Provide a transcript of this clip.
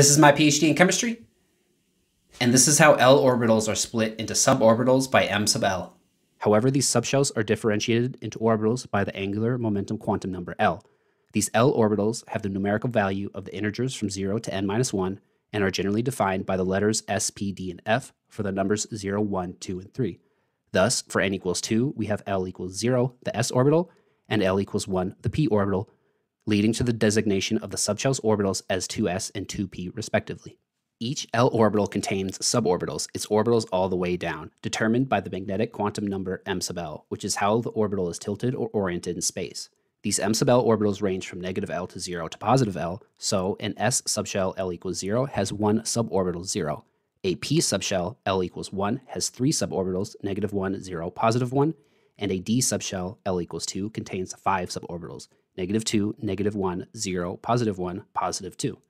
This is my PhD in chemistry, and this is how L orbitals are split into suborbitals by M sub L. However, these subshells are differentiated into orbitals by the angular momentum quantum number L. These L orbitals have the numerical value of the integers from 0 to n minus 1 and are generally defined by the letters S, P, D, and F for the numbers 0, 1, 2, and 3. Thus, for n equals 2, we have L equals 0, the S orbital, and L equals 1, the P orbital, leading to the designation of the subshell's orbitals as 2s and 2p respectively. Each L orbital contains suborbitals, its orbitals all the way down, determined by the magnetic quantum number M sub L, which is how the orbital is tilted or oriented in space. These M sub L orbitals range from negative L to 0 to positive L, so an S subshell L equals 0 has one suborbital 0. A P subshell L equals 1 has three suborbitals, negative 1, 0, positive 1, and a D subshell L equals 2 contains five suborbitals, negative 2, negative 1, 0, positive 1, positive 2.